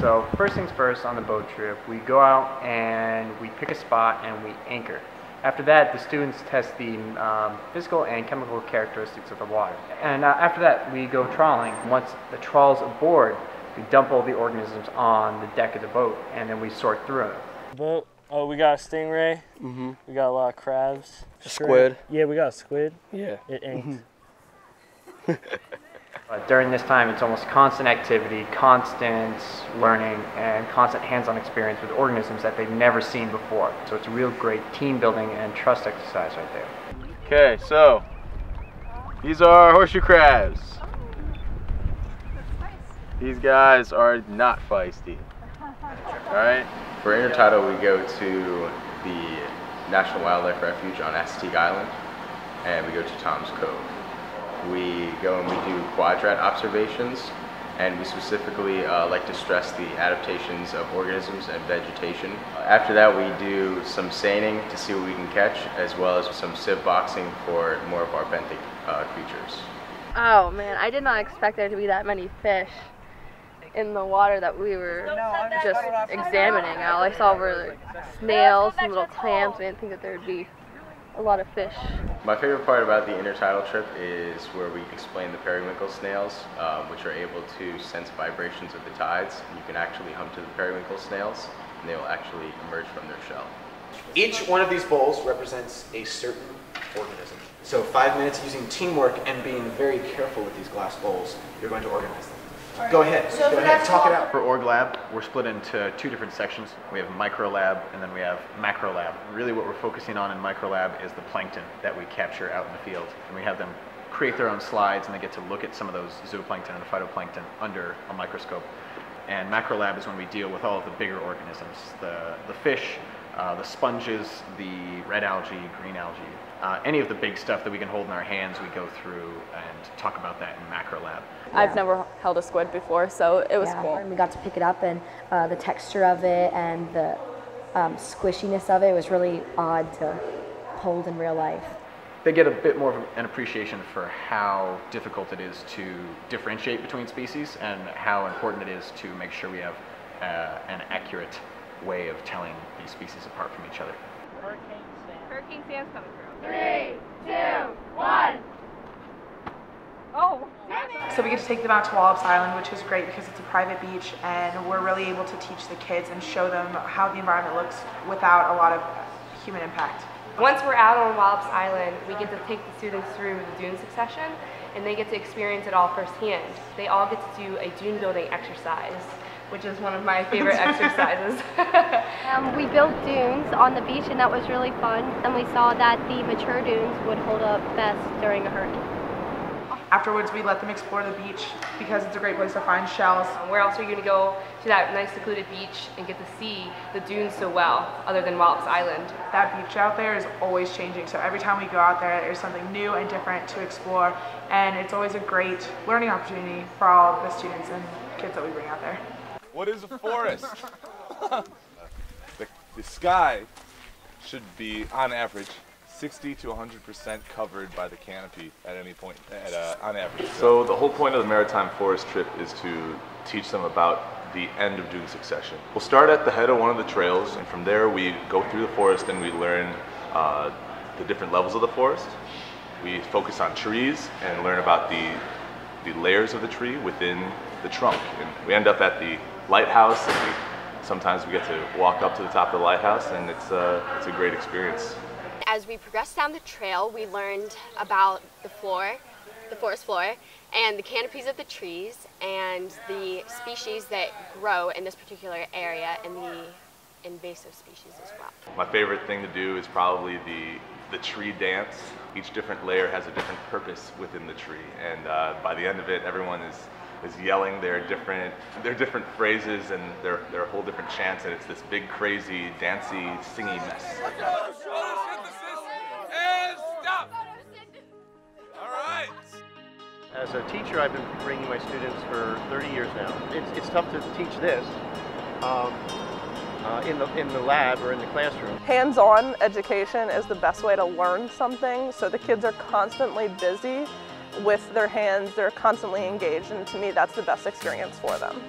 So first things first on the boat trip, we go out and we pick a spot and we anchor. After that, the students test the physical and chemical characteristics of the water. And after that, we go trawling. Once the trawl's aboard, we dump all the organisms on the deck of the boat, and then we sort through them. Boat. Oh, we got a stingray. Mm-hmm. We got a lot of crabs. Squid. Yeah, we got a squid. Yeah. It inked. During this time, it's almost constant activity, constant learning, and constant hands-on experience with organisms that they've never seen before. So it's a real great team building and trust exercise right there. Okay, so these are horseshoe crabs. Oh, that's nice. These guys are not feisty. All right. For intertidal, we go to the National Wildlife Refuge on Assateague Island, and we go to Tom's Cove. We go and we do quadrat observations, and we specifically like to stress the adaptations of organisms and vegetation. After that, we do some seining to see what we can catch, as well as some sieve boxing for more of our benthic creatures. Oh man, I did not expect there to be that many fish in the water that we were just examining. All I saw were snails and little clams. I didn't think that there would be a lot of fish. My favorite part about the intertidal trip is where we explain the periwinkle snails, which are able to sense vibrations of the tides. You can actually hum to the periwinkle snails, and they will actually emerge from their shell. Each one of these bowls represents a certain organism. So 5 minutes using teamwork and being very careful with these glass bowls, you're going to organize them. Right. Go ahead, so go ahead, talk it out. For Org Lab, we're split into two different sections. We have Micro Lab and then we have Macro Lab. Really what we're focusing on in Micro Lab is the plankton that we capture out in the field. And we have them create their own slides and they get to look at some of those zooplankton and phytoplankton under a microscope. And Macro Lab is when we deal with all of the bigger organisms, the fish, the sponges, the red algae, green algae. Any of the big stuff that we can hold in our hands, we go through and talk about that in Macro Lab. Yeah. I've never held a squid before, so it was cool. And we got to pick it up, and the texture of it and the squishiness of it was really odd to hold in real life. They get a bit more of an appreciation for how difficult it is to differentiate between species and how important it is to make sure we have an accurate way of telling these species apart from each other. Hurricane Sam's coming through. 3, 2, 1. Oh! So we get to take them out to Wallops Island, which is great because it's a private beach, and we're really able to teach the kids and show them how the environment looks without a lot of human impact. Once we're out on Wallops Island, we get to take the students through the dune succession, and they get to experience it all firsthand. They all get to do a dune building exercise, which is one of my favorite exercises. We built dunes on the beach, and that was really fun. And we saw that the mature dunes would hold up best during a hurricane. Afterwards, we let them explore the beach because it's a great place to find shells. Where else are you going to go to that nice secluded beach and get to see the dunes so well, other than Wallops Island? That beach out there is always changing, so every time we go out there, there's something new and different to explore, and it's always a great learning opportunity for all the students and kids that we bring out there. What is a forest? The sky should be, on average, 60 to 100% covered by the canopy at any point, on average. So the whole point of the maritime forest trip is to teach them about the end of dune succession. We'll start at the head of one of the trails, and from there we go through the forest and we learn the different levels of the forest. We focus on trees and learn about the layers of the tree within the trunk. And we end up at the lighthouse, and sometimes we get to walk up to the top of the lighthouse, and it's a great experience. As we progressed down the trail, we learned about the floor, the forest floor, and the canopies of the trees, and the species that grow in this particular area, and the invasive species as well. My favorite thing to do is probably the tree dance. Each different layer has a different purpose within the tree, and by the end of it, everyone is yelling their different phrases and their whole different chants, and it's this big, crazy, dancey, singing mess. And stop! All right. As a teacher, I've been bringing my students for 30 years now. It's tough to teach this in the lab or in the classroom. Hands-on education is the best way to learn something, so the kids are constantly busy. with their hands, they're constantly engaged, and to me that's the best experience for them.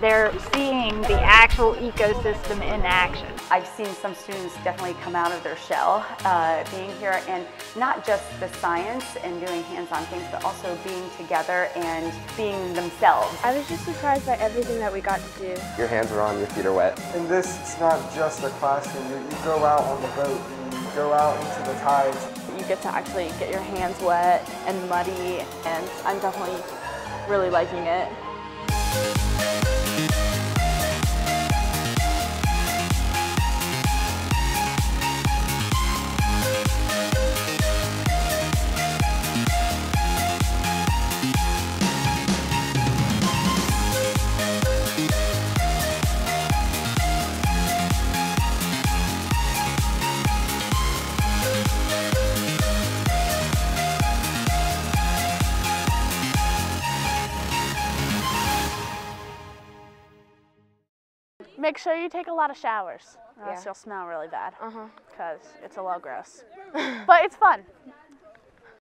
They're seeing the actual ecosystem in action. I've seen some students definitely come out of their shell being here, and not just the science and doing hands-on things, but also being together and being themselves. I was just surprised by everything that we got to do. Your hands are on, your feet are wet. And this, it's not just a classroom. You go out on the boat, and you go out into the tides. You get to actually get your hands wet and muddy, and I'm definitely really liking it. Make sure you take a lot of showers, or else you'll smell really bad, because it's a little gross. But it's fun.